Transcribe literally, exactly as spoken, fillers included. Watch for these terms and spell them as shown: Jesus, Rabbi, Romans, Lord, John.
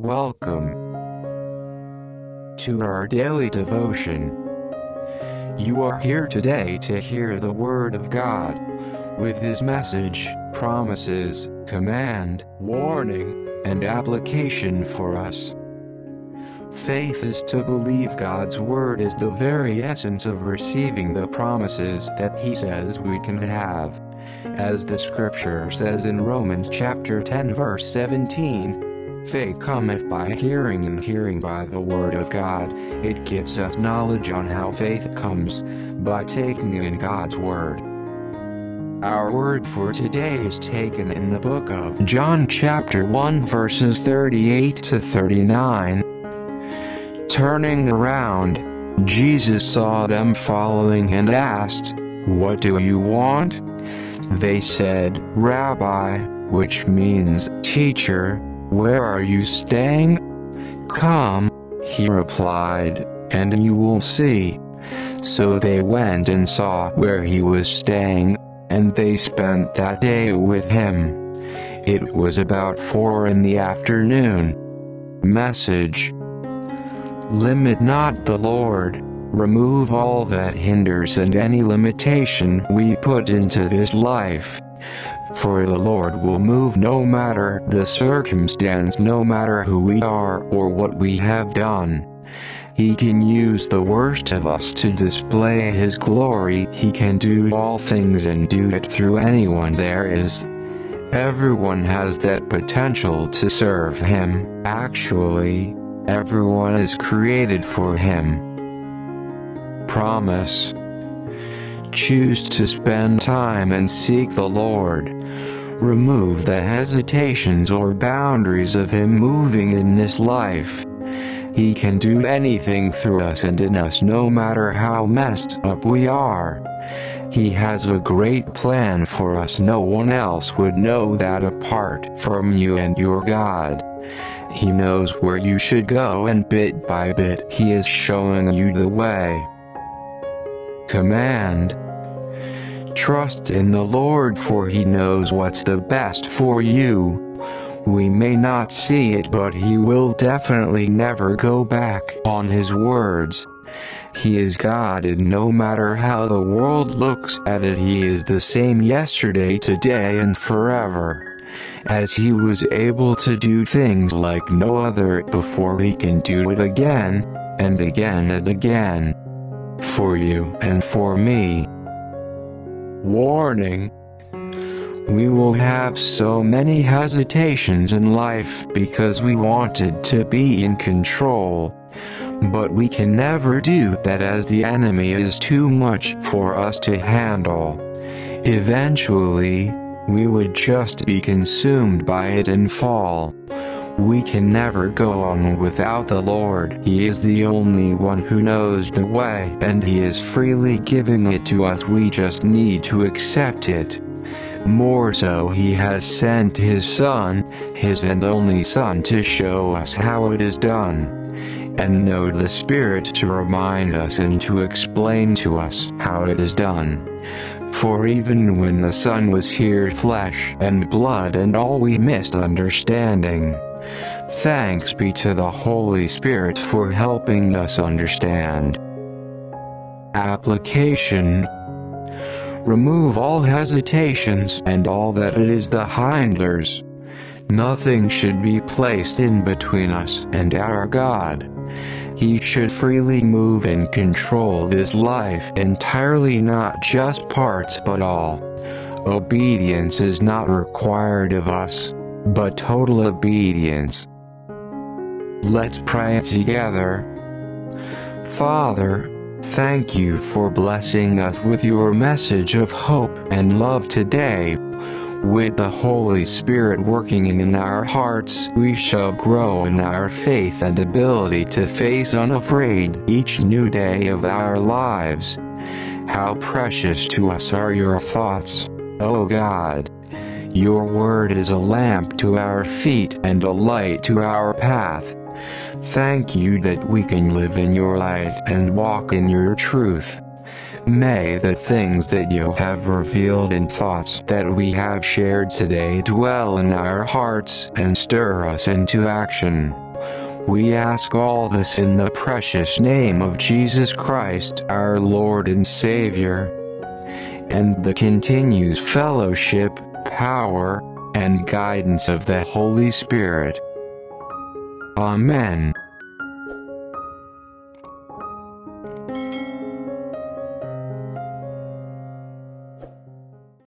Welcome to our daily devotion. You are here today to hear the Word of God with His message, promises, command, warning, and application for us. Faith is to believe God's Word is the very essence of receiving the promises that He says we can have. As the Scripture says in Romans chapter ten verse seventeen, faith cometh by hearing, and hearing by the Word of God. It gives us knowledge on how faith comes, by taking in God's Word. Our word for today is taken in the book of John chapter one verses thirty-eight to thirty-nine. Turning around, Jesus saw them following and asked, "What do you want?" They said, "Rabbi," which means teacher, "where are you staying? Come," he replied, "and you will see." So they went and saw where he was staying, and they spent that day with him. It was about four in the afternoon. Message: limit not the Lord. Remove all that hinders and any limitation we put into this life. For the Lord will move no matter the circumstance, no matter who we are or what we have done. He can use the worst of us to display His glory. He can do all things and do it through anyone there is. Everyone has that potential to serve Him. Actually, everyone is created for Him. Promise: choose to spend time and seek the Lord. Remove the hesitations or boundaries of Him moving in this life. He can do anything through us and in us, no matter how messed up we are. He has a great plan for us. No one else would know that apart from you and your God. He knows where you should go, and bit by bit He is showing you the way. Command: trust in the Lord, for He knows what's the best for you. We may not see it, but He will definitely never go back on His words. He is God, and no matter how the world looks at it, He is the same yesterday, today, and forever. As He was able to do things like no other before, He can do it again, and again and again, for you and for me. Warning: we will have so many hesitations in life because we wanted to be in control. But we can never do that, as the enemy is too much for us to handle. Eventually, we would just be consumed by it and fall. We can never go on without the Lord. He is the only one who knows the way, and He is freely giving it to us. We just need to accept it. More so, He has sent His Son, His and only Son, to show us how it is done, and know the Spirit to remind us and to explain to us how it is done. For even when the Son was here, flesh and blood, and all, we missed understanding. Thanks be to the Holy Spirit for helping us understand. Application: remove all hesitations and all that it is the hinders. Nothing should be placed in between us and our God. He should freely move and control this life entirely, not just parts but all. Obedience is not required of us, but total obedience. Let's pray together. Father, thank you for blessing us with your message of hope and love today. With the Holy Spirit working in our hearts, we shall grow in our faith and ability to face unafraid each new day of our lives. How precious to us are your thoughts, O God. Your word is a lamp to our feet and a light to our path. Thank you that we can live in your light and walk in your truth. May the things that you have revealed and thoughts that we have shared today dwell in our hearts and stir us into action. We ask all this in the precious name of Jesus Christ, our Lord and Savior. And the continued fellowship, power, and guidance of the Holy Spirit. Amen.